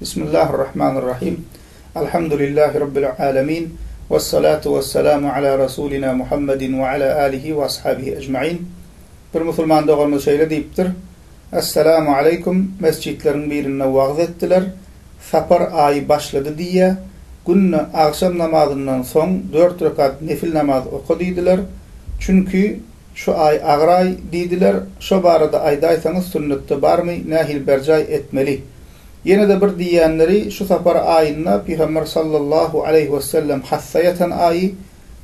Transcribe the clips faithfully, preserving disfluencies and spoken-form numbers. Bismillahirrahmanirrahim. Elhamdülillahi Rabbil alemin. Vessalatu vesselamu ala Resulina Muhammedin ve ala alihi ve ashabihi ecma'in. Bir musulman doğalımız şöyle deyiptir. Esselamu aleyküm. Mescitlerin birine vagz ettiler. Sapar ayı başladı diye günü akşam namazından son dört rekat nefil namaz okuduydular. Çünkü şu ay ağray dediler, şu barada aydaysanız sünnette bar mı nehil bercay etmeli. Yine de bir diyenleri şu sapar ayına Peygamber sallallahu aleyhi ve sellem hassayeten ayı,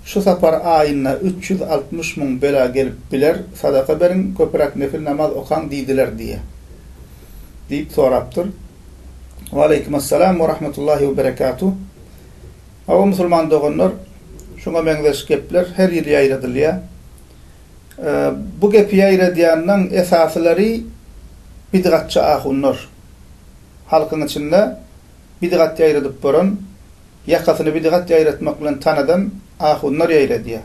şu sapar ayına üç yüz altmış bin bela gelip biler, sadaka verin, köpürek nefil namaz okan dediler diye. Deyip soraptır. Ve aleykümselam ve rahmetullahi ve berekatuhu. Ama musulman doğunlar, şuna benzeş gepler her yıl yayradılıyor. Ee, bu gepi yayradiyanın esasları bidgatçı ahunlar. Halkın içinde bidgat yayradıp burun, yakasını bidgat yayratmakla tanıdan ahunlar yayradiyor.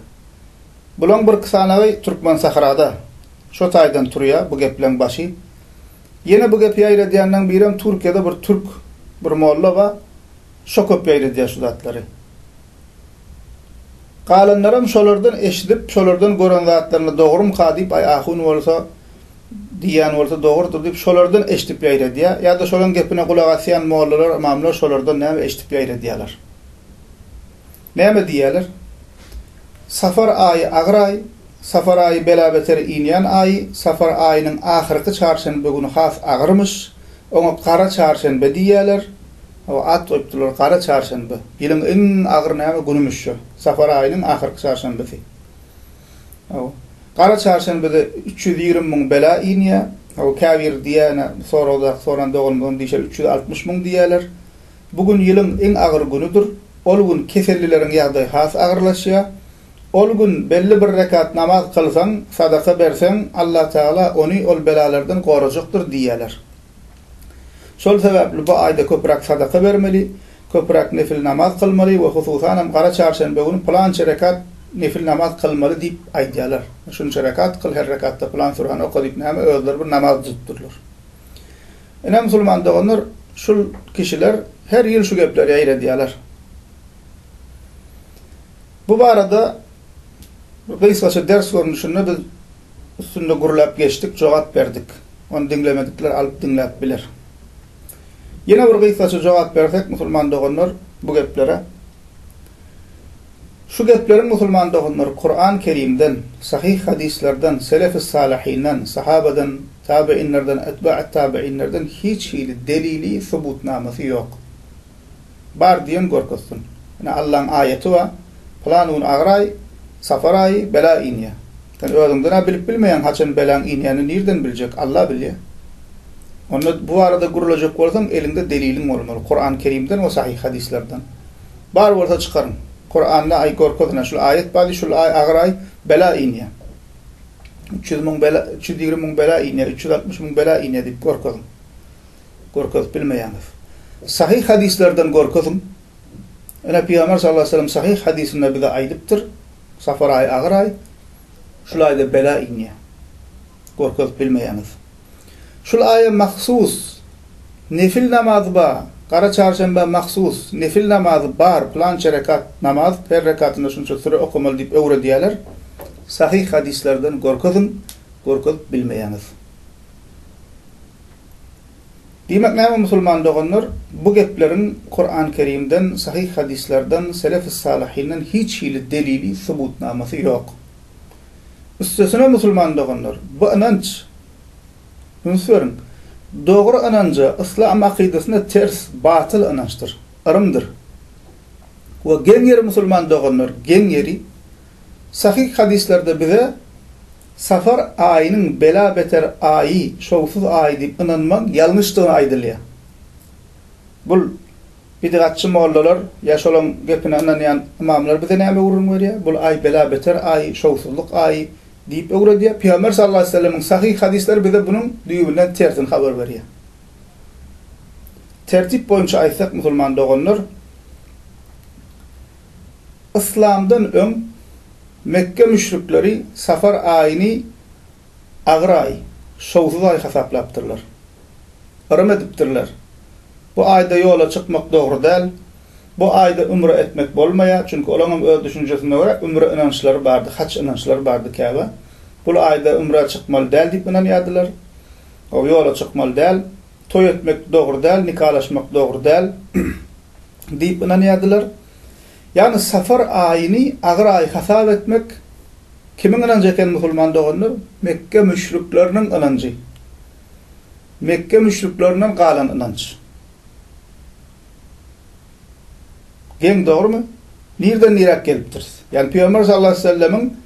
Bunun bir kısanağı Türkmen Sahra'da, şu taydan turuyor bu geplen başı. Yine bu gepi yayradiyanın birim Türkiye'de bir Türk, bir Molla var. Şo köp yayradiya şu zatları. Kalanlarım şolardan eşidip, şolardan gören zatlarına doğru mu kadip, ay ahun olsa, diyen olsa doğrudur deyip, şolardan eşidip yayradiya. Ya da şoların gepine kulak asiyan muallalar, imamlar şolardan neyme eşidip yayradiyalar. Neyme diyeler? Sapar ayı ağray, Sapar ayı bela-beter iniyan ayı, Sapar ayının ahirki çarşenbe günü has ağırmış, ona kara çarşenbe diyeler. O at oyptular kara çarşamba. Yılın en ağır neyme günümüş şu. Sapar ayının ahirki çarşambası. O kara çarşambada üç yüz yirmi bin bela iniye. O kavir diyene sonra sonra doğulmadan dişe üç yüz altmış bin diyeler. Bugün yılın en ağır günüdür. Ol gün keserlilerin yağdığı has ağırlaşıyor. Ol gün belli bir rekat namaz kılsan, sadaka versen Allah Teala onu ol belalardan koruyacaktır diyeler. Şol sebepli bu ayda köpürek sadaka vermeli, köpürek nefil namaz kılmalı ve hususanam kara çarşamba günü plan rekat nefil namaz kılmalı deyip aydiyalar. Şunca rekat kıl her rekatta plan Kur'an okuyup neyme özler bir namaz tutturlar. Ene musulman da onlar, şu kişiler her yıl şu gepleri yayrediyalar. Bu barada kısaca ders görünüşünü biz üstünde gurulap geçtik, cevap verdik. Onu dinlemedikler alıp dinleyip bilir. Yine bir gıysaçı cevap versek musulman doğunlar bu geplere. Şu geplerin musulman doğunlar Kuran-Kerim'den, sahih hadislerden, selef-i salihinden, sahabeden, tabi'inlerden, etba'at tabi'inlerden hiç hili delili, subutnaması yok. Bar diyen korkusun. Yani Allah'ın ayeti var. Planun ağray, safaray, bela inye. Yani öğrendine bilip bilmeyen haçın belan inyeni nereden bilecek? Allah biliyor. Onu bu arada gurulacak olsam elinde delilim olmalı. Kur'an-ı Kerim'den ve sahih hadislerden. Bar orta çıkarın. Kur'an'la ay korkutuna. Şu ayet bari, şu ay ağray, bela iniye. üç yüz yirmi bin bela iniye, üç yüz altmış bin bela iniye deyip korkutun. Korkut bilmeyeniz. Sahih hadislerden korkutun. Öyle Peygamber sallallahu aleyhi ve sellem sahih hadisinde bize aydıptır. Sapar ay ağray, şu ayda bela iniye. Korkut bilmeyeniz. Şul aye mahsus nefil namaz ba, kara çarşamba mahsus nefil namaz bar, plan rekat namaz, her rekatında şunca süre okumalı deyip öğre diyeler. Sahih hadislerden korkudun, korkudup bilmeyeniz. Demek ne musulman doğunlar? Bu geplerin Kur'an-ı Kerim'den, sahih hadislerden, selef-i salihinden hiç hili delili, subutnaması yok. Üstesine musulman doğunlar, bu inanç, Ünsörün, doğru inancı İslam akidesine ters, batıl inançtır, ırımdır. Ve gen yeri musulman doğunlar, gen yeri, sahih hadislerde bize Sapar ayının bela-beter ayı, şovsuz ayı deyip inanman yanlıştığını aydırlıyor. Bul, bidgatçı mollalar, yaş olan gepine inanayan imamlar bize neyme uğrun veriyor? Bul ay bela-beter ayı, şovsuzluk ayı. Deyip öğre diye, Peygamber sallallahu aleyhi ve sellem'in sahih hadisleri bize bunun düğümünden tertin haber veriyor. Tertip boyunca aysak musulman doğunlar, İslam'dan ön Mekke müşrikleri Sapar ayini ağır ay, şovsuz ay hesaplaptırlar. Arım ediptirler. Bu ayda yola çıkmak doğru değil. Bu ayda umre etmek olmaya. Çünkü olanın öz düşüncesine göre umre inançları vardı. Haç inançları vardı Kabe. Bu ayda umre çıkmalı değil deyip inanıyordular. O yola çıkmalı değil. Toy etmek doğru değil. Nikahlaşmak doğru değil. deyip inanıyordular. Yani sefer ayini agrayı hasap etmek kimin inancı eken Müslüman doğanlar? Mekke müşriklerinin inancı. Mekke müşriklerinin kalan inancı. Gen doğru mu? Nereden nereye geliptir? Yani Peygamber sallallahu aleyhi ve sellemin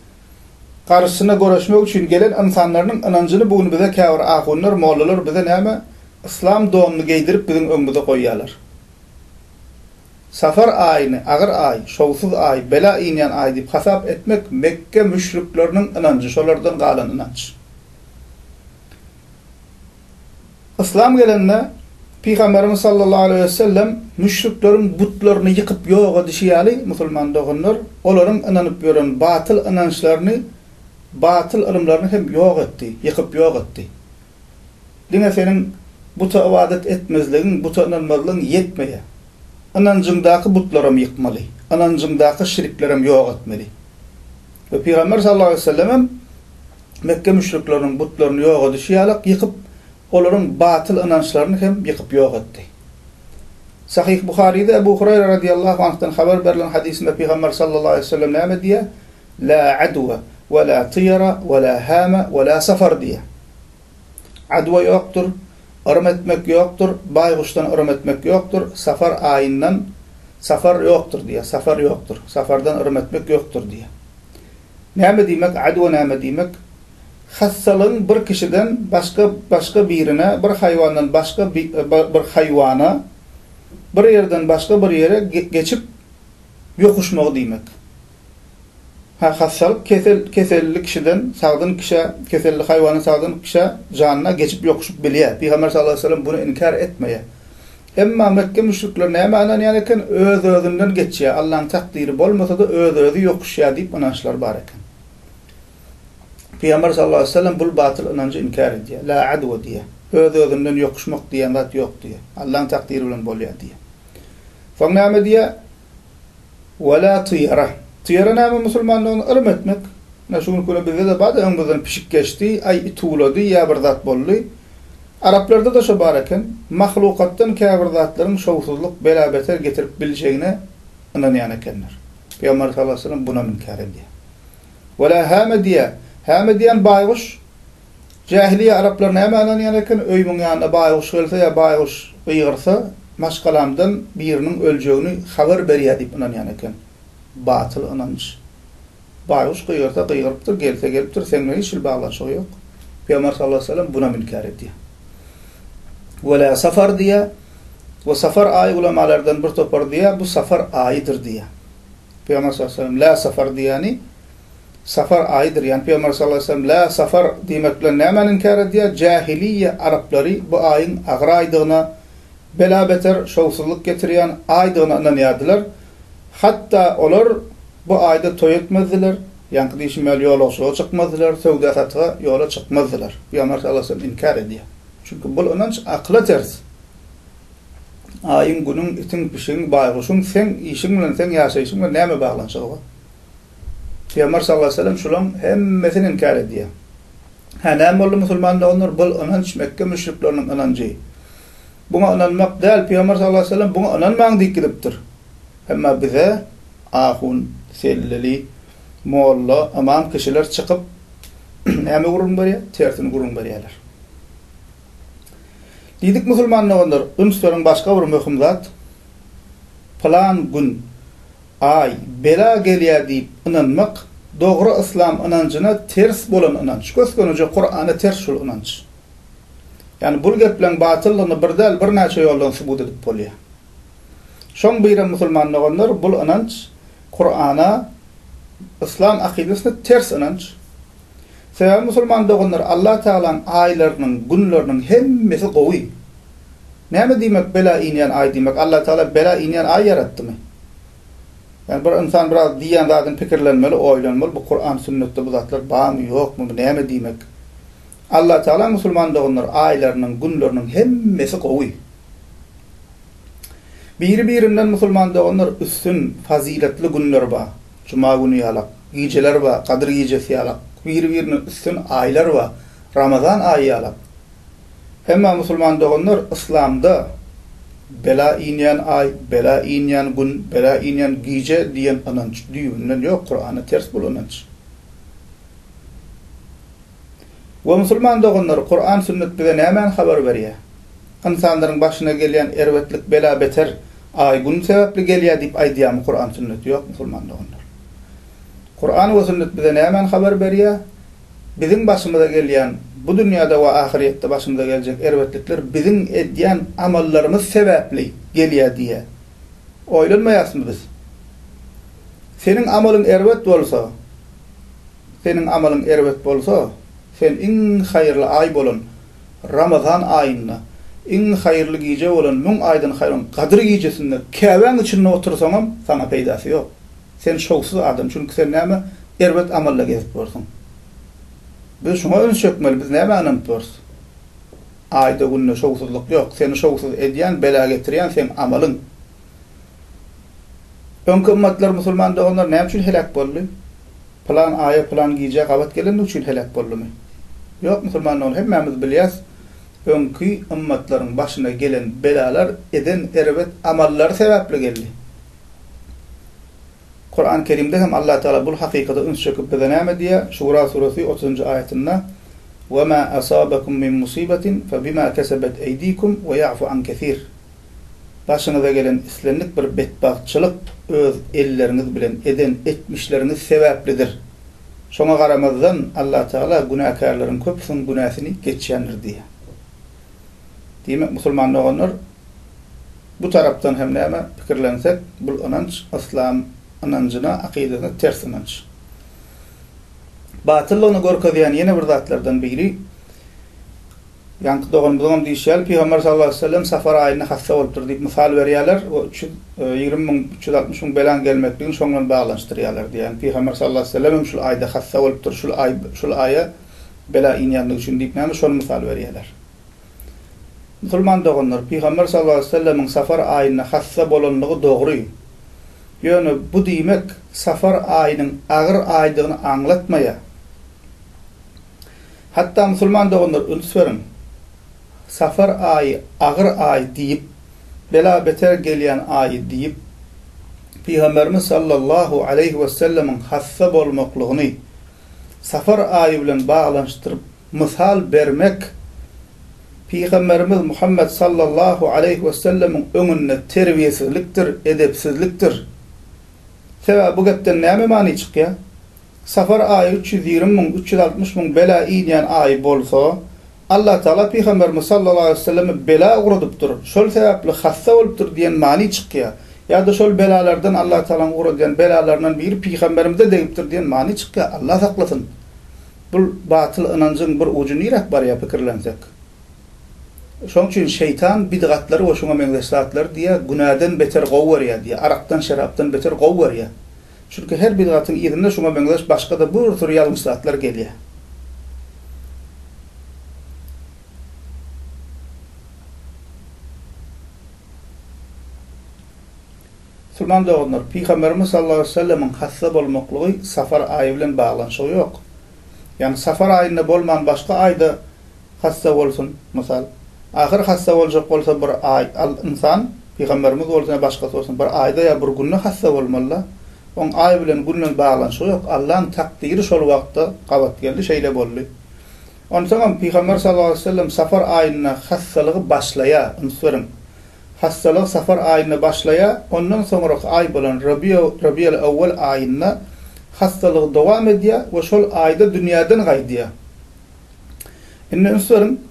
karşısına görüşmek için gelen insanların inancını bugün bize kâvir ahunlar, mollalar bize neyme? İslam doğumunu giydirip bizim önümüze koyuyorlar. Safar ayını, ağır ay, şovsuz ay, bela inen ay deyip hasap etmek Mekke müşriklerinin inancı, şolardan kalan inancı. İslam gelenine Peygamberimiz sallallahu aleyhi ve sellem müşriklerin butlarını yıkıp yoğa dişiyali Müslüman doğunlar, onların inanıp gören batıl inançlarını, batıl ılımlarını hem yoğa etti, yıkıp yoğa etti. Dine senin buta ibadet etmezliğin, buta inanmazlığın yetmeye. Inancımdaki butlarım yıkmalı. Inancımdaki şirklerim yok etmeli. Ve Peygamber sallallahu aleyhi ve sellem Mekke müşriklerinin butlarını yok edişiyalak yıkıp onların batıl inançlarını hem yıkıp yok etti. Sahih Bukhari'de Ebu Hureyre radiyallahu anh'tan haber verilen hadisinde Peygamber sallallahu aleyhi ve sellem neyme diye? La adwa ve la tiyara ve la hama ve la safar diye. Adwa yoktur. Örüm etmek yoktur, baykuştan örüm etmek yoktur, safar ayından safar yoktur diye, safar yoktur, safardan örüm etmek yoktur diye. Neyme demek, adwa neyme demek? Hassalın bir kişiden başka başka birine, bir hayvandan başka bir, bir hayvana, bir yerden başka bir yere geçip yokuşmak demek. Ha, hassal, kesel, keselli kişiden, sağdın kişi, keselli hayvanın sağdın kişi canına geçip yokuşup biliyor. Peygamber sallallahu aleyhi ve sellem bunu inkar etmeye. Emma Mekke müşrikler neye manan yaneken öz özünden geçiyor. Allah'ın takdiri olmasa da öz özü yokuşuyor deyip inançlar var eken. Peygamber sallallahu aleyhi ve sellem bu batıl inancı inkar ediyor. La adwa diye. Öz özünden yokuşmak diye zat yok diye. Allah'ın takdiri olan boluyor diye. Fanname diye ve la tiyara. Tiyara neyme Müslümanlığını ırm etmek. Neşun kule bize de bada öngüzden pişik geçti, ay ituğuladı, ya bir zat bollu. Araplarda da şu bareken, mahlukattan kâbir zatların şovsuzluk, bela-beter getirip bileceğine inanayan ekenler. Peygamber sallallahu aleyhi ve sellem buna minkar ediyor. Ve la hâme diye, hâme diyen bayğuş, cahiliye Araplarına hemen inanayan eken, öyümün yanına bayğuş gelse ya bayğuş bıyırsa, maşkalamdan birinin öleceğini haber beriye deyip inanayan eken. Batıl inanç. Bayuş kıyırta kıyırıptır, gelse geliptir, seninle hiç bağlaşığı yok. Peygamber sallallahu aleyhi ve sellem buna minkar ediyor. Ve la safar diye, ve safar ayı ulamalardan bir topar diye, bu safar ayıdır diye. Peygamber sallallahu aleyhi ve sellem la safar diyeni, safar ayıdır. Yani Peygamber sallallahu aleyhi ve sellem la safar demekle ne hemen inkar ediyor? Cahiliye Arapları bu ayın ağraydığına, bela-beter şovsuzluk getiriyen aydığına inanıyordular. Hatta olar bu ayda toy etmezdiler. Yankı değişimel yola çıkmazdiler. Sövde satığa yola çıkmazdiler. Peygamber sallallahu aleyhi ve sellem inkar ediyor. Çünkü bu inanç akla ters. Ayın günün, itin pişin, bayguşun, sen işinle, sen yaşayışınla neyme bağlanacak o? Peygamber sallallahu aleyhi ve sellem şulan hemmesini inkar ediyor. Ha neyme oldu Müslümanlar onlar? Bu inanç Mekke müşriklerinin inancı. Buna inanmak değil. Peygamber sallallahu aleyhi ve sellem buna inanmayan deyip gidiptir. Ama bize ahun, selleli, mualla, aman kişiler çıkıp neyme kurun bariye? Tersini kurun bariyeler. Dedik Müslümanlar, ünsörün başka bir mühim zat, plan gün, ay, bela geliyor deyip inanmak, doğru İslam inancına ters olan inanç. Göz gönüce Kur'an'a ters olan inanç. Yani bu geplen batıllığını bir del bir neçe yoldan sübut edip oluyor. Şon buyuran Müslümanlar bu inanç Kur'an'a, İslam akidesine ters inanç. Sebebi Müslümanlar Allah Teala'nın aylarının, günlerinin hemmesi kovi. Ne mi demek bela inen ay demek? Allah Teala bela inen ay yarattı mı? Yani bir insan biraz diyen zaten fikirlenmeli, oylanmalı. Bu Kur'an sünnette bu zatlar bağ mı yok mu? Ne mi demek? Allah Teala Müslümanlar aylarının, günlerinin hemmesi kovi. Bir-birinden musulmanda onlar üstün faziletli günler var. Cuma günü yalak, geceler var, Kadir gecesi yalak. Bir-birinin üstün aylar var, Ramazan ayı yalak. Hemma musulmanda onlar İslam'da bela inyan ay, bela inyan gün, bela inyan gece diyen ananç düğümden yok. Kur'an'a ters bulunanç. Ve musulman doğunlar Kur'an sünnet bize hemen haber veriyor. İnsanların başına gelen ervetlik bela beter aygun sebepli geliyor deyip aydiyamı Kur'an sünnet yok musulman doğunlar. Kur'an ve sünnet bize hemen haber veriyor. Bizim başımıza gelen bu dünyada ve ahirette başımıza gelecek ervetlikler bizim ediyen amallarımız sebepli geliyor diye. Oylanmayasın biz. Senin amalın ervet olsa, senin amalın ervet olsa, sen in hayırlı ay bolun Ramazan ayında, in hayırlı gece olun, mün aydın hayrın Kadir gecesinde keven içinde otursan sana peydası yok. Sen şoksuz adam çünkü sen neyme ervet amalla gezip olsun. Biz şuna ön çökmeli, biz neyme anıntıyoruz? Ayda günde şoksuzluk yok. Seni şoksuz ediyen, bela getiren sen amalın. Önkü ümmetler musulman da onlar neyme için helak bollu? Plan aya plan giyecek avat gelen için helak bollu mu? Yok musulmanlar hepimiz biliyoruz. Önkü ümmetlerin başına gelen belalar eden ervet amallar sebeple geldi. Kur'an-Kerim'de hem Allah Teala bu hakikati ön çöküp bize neyme diye Şura suresi otuzuncu ayetinde وَمَا أَصَابَكُمْ مِنْ مُصِيبَةٍ فَبِمَا كَسَبَتْ اَيْد۪يكُمْ وَيَعْفُ عَنْ كَثِيرٍ Başınıza gelen islenlik bir bedbahtçılık öz elleriniz bilen eden etmişleriniz sebeplidir. Şuna karamazdan Allah Teala günahkarların köpüsün günahsini geçenir diye. Demek musulmanlar onlar bu taraftan hem neyme fikirlensek bu inanç İslam inancına, akidesine ters inanç. Batılla onu korkuduyan yeni bir zatlardan biri yankı doğan bulunum deyişler Peygamber sallallahu aleyhi ve sellem safar ayine hassa oluptur deyip misal veriyorlar yirmi bin üç yüz altmış bin belan gelmekliğini şondan bağlanıştırıyorlar diyen Peygamber sallallahu aleyhi ve sellem şul ayda hassa oluptur şul, ay, şul aya bela inyanlığı için deyip neymiş onu misal veriyorlar. Musulman doğanlar Peygamber sallallahu aleyhi ve sellemin safar ayine hassa bolonluğu doğru. Yani bu demek safar ayının ağır aydığını anlatmaya. Hatta musulman doğanlar ünsü verin. Safar ayı ağır ay deyip bela beter gelen ay deyip Peygamberimiz sallallahu aleyhi ve sellemin hassa bolmakluğunu safar ayı ile bağlanıştırıp misal vermek Peygamberimiz Muhammed sallallahu aleyhi ve sellemin önüne terbiyesizliktir, edepsizliktir. Sebep bu gepten neyme mani çıkıyor? Safar ayı üç yüz yirmi bin üç yüz altmış bin bela inen ayı bolsa Allah Teala Peygamberimiz sallallahu aleyhi ve sellem'e bela uğradıptır. Şol sebeple hassa oluptur diyen mani çıkıyor. Ya da şol belalardan Allah Teala'nın uğradıyan belalardan biri Peygamberimize deyiptir diyen mani çıkıyor. Allah saklasın. Bu batıl inancın bir ucunu irak var ya fikirlensek. Şoň üçin şeytan bidgatlary we şoňa meňzeşatlar diye günäden beter gowwarýa diye, arakdan şerapdan beter gowwarýa. Çünki her bidgatyň ýerine şoňa meňzeş başga da bir tür ýalňyşatlar gelýär. Sulman dognar Peygamberimiz sallallahu aleyhi ve sellem'in hassa bolmaklygy safar aýy bilen baglanşy ýok. Ýani safar aýynda bolman başga aýda hassa bolsun, mysal Ahir hassa olacak olsa bir ay, al insan, Peygamberimiz olsun, başkası olsun, bir ayda ya bir günlük hassa olmalı. On ay bilen günlük bağlanışı yok. Allah'ın takdiri şol vakti kavat geldi, şeyle bollu. Onun zaman Peygamber sallallahu aleyhi ve sellem safar ayına hassalığı başlaya, unsurun. Hassalığı safar ayına başlaya, ondan sonraki ay bilen Rabi'l Awwal ayına hassalığı devam ediyor ve şol ayda dünyadan gaydiyor. Şimdi unsurun,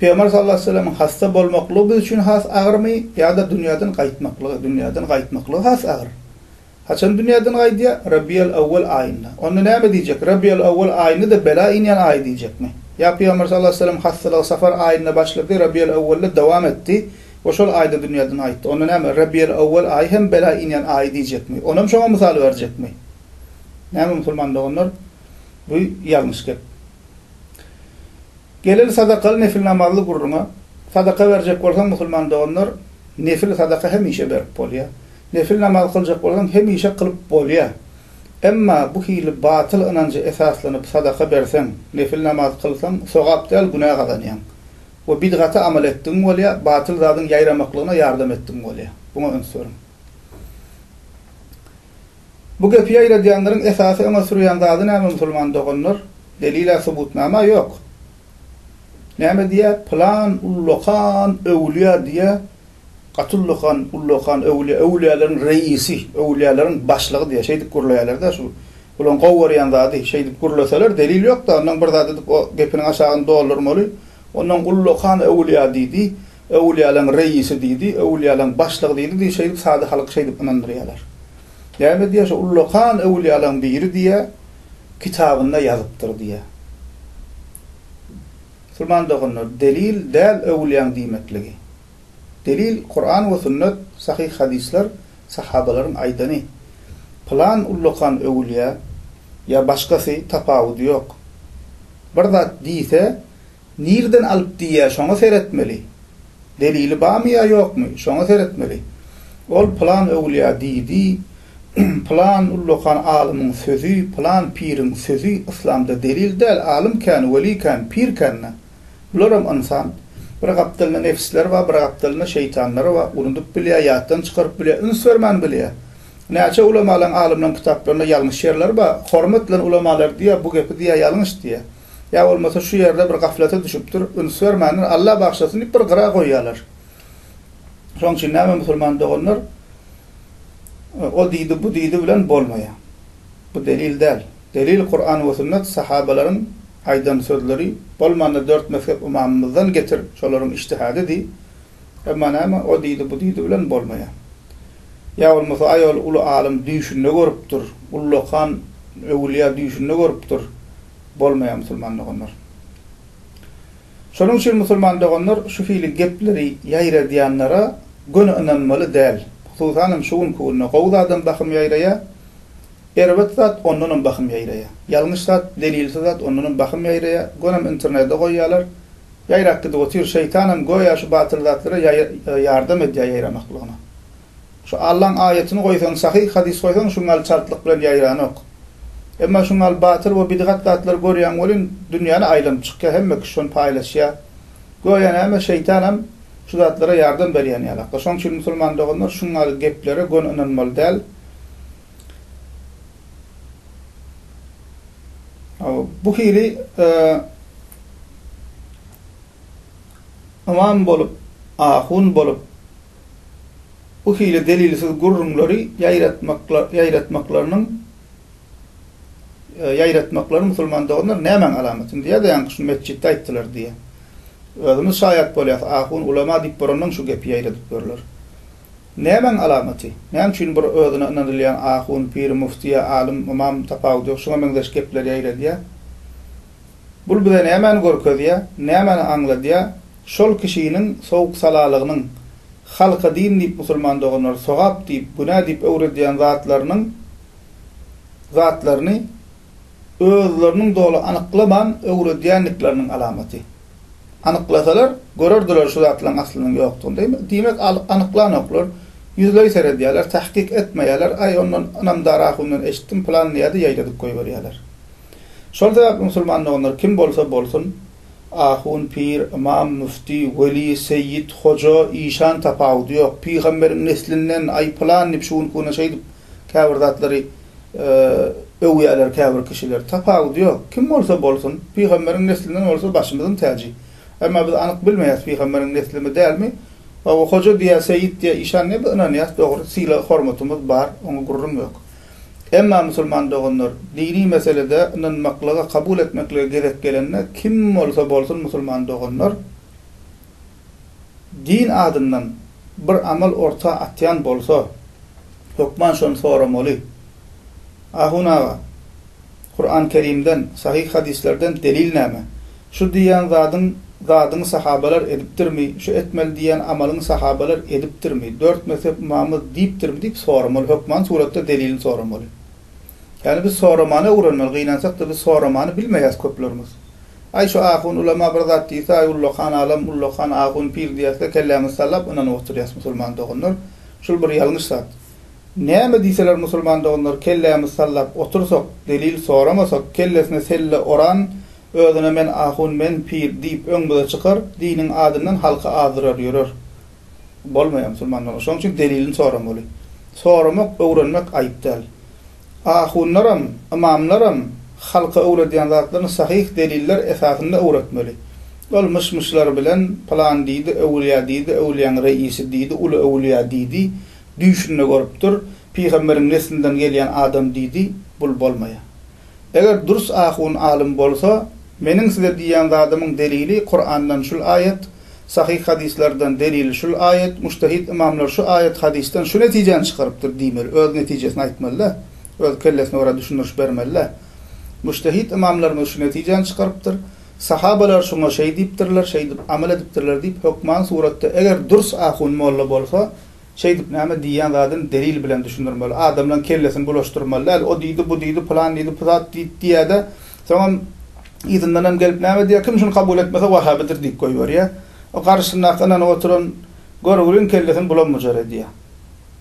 Peygamber sallallahu aleyhi ve sellem'in hasta bolmaklığı biz için has ağır mı? Ya da dünyadan kayıtmaklığı, dünyadan kayıtmaklığı has ağır. Haçan dünyadan kayıt ya? Rabi'l Awwal ayında. Onu ne diyecek? Rabi'l Awwal ayında da bela inen ay diyecek mi? Ya Peygamber sallallahu aleyhi ve sellem hastalığı safar ayında başladı, Rabi'l Awwal'da devam etti. O şol ayda dünyadan kayıttı. Onu ne mi? Rabi'l Awwal ay hem bela inen ay diyecek mi? Ona mı şuna misal verecek mi? Ne mi musulman da onlar? Bu yanlış ki. Gelin sadakalı nefil namazlı gururuna sadaka verecek olsan musulman da onlar Nefil sadaka hemişe berip bolýar. Nefil namaz kılacak bolan hemişe kılıp bolýar. Emma bu hili batıl inancı esaslanıp sadaka bersen, nefil namaz kılsan, sogap del günah kazanýan. O bidgata amel etdiň bolýar, batıl zadyň ýaýramaklığına yardım etdiň bolýar. Buna ön sorum. Bu köpü ýaýraýanlaryň esasy öňe sürýän zady näme musulman dogunlar? Delil-i subutnama yok. Näme diýär? Plan ullokan öwliýa diýär. Katullukan ullokan öwliýa, öwliýalaryň reisi, öwliýalaryň başlygy diýär. Şeýdip gurlaýarlar da şu. Ulan gowwarýan zady şeýdip gurlasalar delil yok da ondan bir zady edip o gepiniň aşagyny doldurmaly. Ondan ullokan öwliýa diýdi, öwliýalaryň reisi diýdi, öwliýalaryň başlygy diýdi, şeýdip sady halk şeýdip inandyrýarlar. Näme diýär? Ullokan öwliýalaryň biri diýär. Kitabında yazıptır diye. Sulman dogunlar delil del öwliýan diýmetligi. Delil Kur'an we Sünnet, sahih hadisler, sahabalaryň aýdany. Plan ullukan öwliýa ya başgasy tapawudy yok. Bir zat diýse, nirden alyp diýär, şoňa seretmeli. Delili barmy ýa ýokmy? Şoňa seretmeli. Ol plan öwliýa diýdi. Plan ullukan alim'in sözü, plan pirin sözü İslam'da delil del, alimken, veliken, pirken. Bularım insan, bir kaptalına nefsler var, bir kaptalına şeytanlar var, unutup bile, hayattan çıkarıp bile, ünsörmen bile. Neçe ulamaların, alimlerin kitaplarına yanlış yerler var, hormatla ulamalar diye, bu gibi diye yanlış diye. Ya olmasa şu yerde bir gaflete düşüptür, ünsörmenin Allah bağışlasın, bir kıra koyuyorlar. Şoň üçin näme musulman dogunlar? O diýdi, bu diýdi bilen bolmaýa. Bu delil däl. Delil Kur'an we Sünnet, sahabalaryň aýdan sözleri, bolmanda dört mezhep imamymyzdan getir, şolaryň ijtihadidir. Emma näme? O diýdi, bu diýdi bilen bolmaýa. Ya bolmasa aýol uly alim diýişini görüpdir, ullukan öwliýa diýişini görüpdir. Bolmaýa musulman doganlar. Şonuň üçin musulman doganlar şu fiili gepleri ýaýra diýenlere göne inanmaly däl. Sultanım şuun kuğunna qawzadan baxım yayraya, ervet zat onunun baxım yayraya. Yalnız zat, delilsiz zat onunun baxım yayraya. Gonam internetde qoyalar, yayraklıda otur, şeytanım goya şu batıl zatlara yardım edya yayramaklıqına. Şu Allah'ın ayetini qoysan, sahih hadis qoysan, şunal çartlıq bilen yayrana oq. Emma şunal batıl ve bidgat zatlar goyan olin, dünyanı aylam çıkka, hemmek şun paylaşya. Goya nama şeytanım, şu zatlara yardım berýän ýalak. Şoň üçin musulman doganlar şunary geplere gön inanmaly däl. Bu hili imam bolup, ahun bolup, bu hili delilsiz gurrunlary ýaýratmaklarynyň ýaýratmaklary musulman doganlar näme alamatyn diýär de ýa-da şu mesjitde aýtdylar diýär. Özümüz şayet bolýar, ahun ulema dip borandan şu gepi ýaýradyp görler. Nämen alamaty? Näme üçin bir özüne inanylýan ahun, pir, muftiýe, alim, imam tapawdy ýok, şoňa meňdeş gepler ýaýradýa. Bul bilen nämen görkezýär, nämen aňladýar? Şol kişiniň sowuk salalygynyň halka din dip musulman doganlar sogap dip, günä dip öwredýän zatlarynyň zatlaryny özleriniň dolu anyklaman öwredýänlikleriniň alamaty. Anıklasalar, görürdiler şu zatların aslının yoktuğunu, değil mi? Demek anıklan oklar, yüzleri seyrediyorlar, tahkik etmeyeler, ay ondan anamdar ahundan eşittim, planlayadı, yayladık koyuveriyorlar. Şolda musulmanlar onlar kim bolsa bolsun, ahun, pir, imam, müfti, veli, seyyid, hoca, işan tapavdu yok, peygamberin neslinden, ay plan nipşuğun kuna şey, kâvir zatları övüyeler, kâvir kişiler, tapavdu yok. Kim bolsa bolsun, peygamberin neslinden olsa başımızın tercihi. Ama biz anık bilmeyiz Peygamberin neslimi değil mi? O hoca diye, seyit diye, işan ne? Biz inanıyız. Doğru, sile, hormatımız var. Ona gururum yok. Ama musulman doğunlar, dini meselede inanmaklığa, kabul etmekliğe gerek gelenine kim olsa bolsun musulman doğunlar, din adından bir amel orta atyan bolsa, hukman şun soramalı. Ahuna, Kur'an-Kerim'den, sahih hadislerden delil neme? Şu diyen zadın Zadyny sahabalar edipdirmi? Şu etmeli diýen amalyny sahabalar edipdirmi? Dört mezhep imamy diýipdirmi? Dip soramaly. Hökman suratda delilini soramaly. Yani biz soramany öwrenmeli. Gynansak da biz soramany bilmeýäs köplerimiz. Ayşe ahun ulema bıradat diyse ullokan alam ullokan ahun pir diyse kellamı sallab ona oturuyas musulman doğunlar. Şul bir yanlış zat. Näme diýseler musulman doğunlar kellamı sallap otursak, delil soramasak, kellesine selle oran özüne men ahun men pir deyip öňüne çykar, diniň adından halka azdırar ýörer. Bolmaýar musulmanlar. Şoň üçin delilini soramaly. Soramak, öwrenmek aýypdyl. Ahunlaram, imamlaram halka öwredýän zatlaryň sahih deliller esasynda öwretmeli. Olmuşmuşlar bilen plan diýdi, öwliýa diýdi, öwliýäň reisi diýdi, uly öwliýa diýdi, düşünni görüpdir, peýgamberiň neslinden gelýän adam diýdi, bul bolmaýar. Eger durs ahun alim bolsa, meniň size diýen zadymyň delili Kur'andan şul ayet, sahih hadislerden delil şul ayet, mujtehid imamlar şu ayet hadisten şu netijen çykarypdyr diýmeli. Öz netijesini aýtmalylar. Öz kellesine göre düşündürüş bermeliler. Mujtehid imamlarymyz şu netijen çykarypdyr. Sahabalar şuna şey diýipdirler, şey diýip amel edipdirler diýip hökman suratda eger durs ahun molla bolsa, şey diýip näme diýen zadyň delil bilen düşündirmeli. Adamlaryň kellesini bulaşdyrmalylar. O diýdi, bu diýdi, plan diýdi, puzat diýdi diýede. Soň izinden hem gelip näme diýär? Kim şunu kabul etmese Vahabidir diýip goýýar ýa. O karşısına kanan oturun, görgülün kellesini bulanmacar ediyor.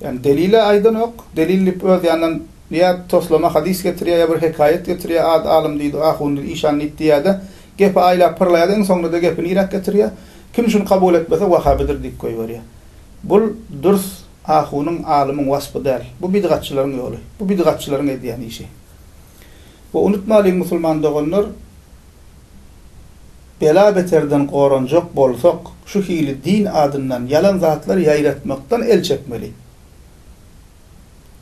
Yani delile aydın yok. Delilip öz yandan ya toslama hadis getiriyor ya bir hekayet getiriyor. Ad alim deydi, ahundur, işan iddiya da. Gepi ayla pırlaya da en sonunda da gepini irak getiriyor. Kim şunu kabul etmese Vahabidir deyip koyuyor ya. Bu durs ahunun, alimin vasfı değil. Bu bidgatçıların yolu. Bu bidgatçıların ediyen işi. Bu unutmalıyım musulman doğunlar. Bela beterden koranjak bolsak, şu hili din adından yalan zatları yayratmaktan el çekmeli.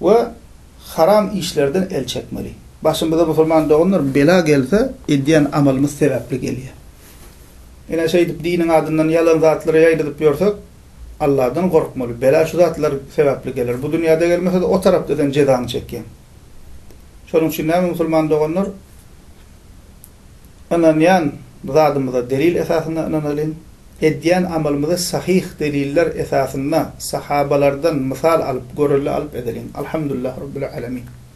Ve haram işlerden el çekmeli. Başımıza musulman doğunlar bela gelse, ediyen amalımız sebepli geliyor. Yine şey deyip, dinin adından yalan zatları yayratıp yorsak, Allah'dan korkmalı. Bela şu zatlar sebepli gelir. Bu dünyada gelmese de o tarafta sen cezanı çekeyim. Şunun için ne musulman doğunlar? Ananyan zadımıza delil esasına inanalım. Ediyen amalımıza sahih deliller esasına sahabalardan misal alıp, görüle alıp edelim. Elhamdülillah Rabbil Alemin.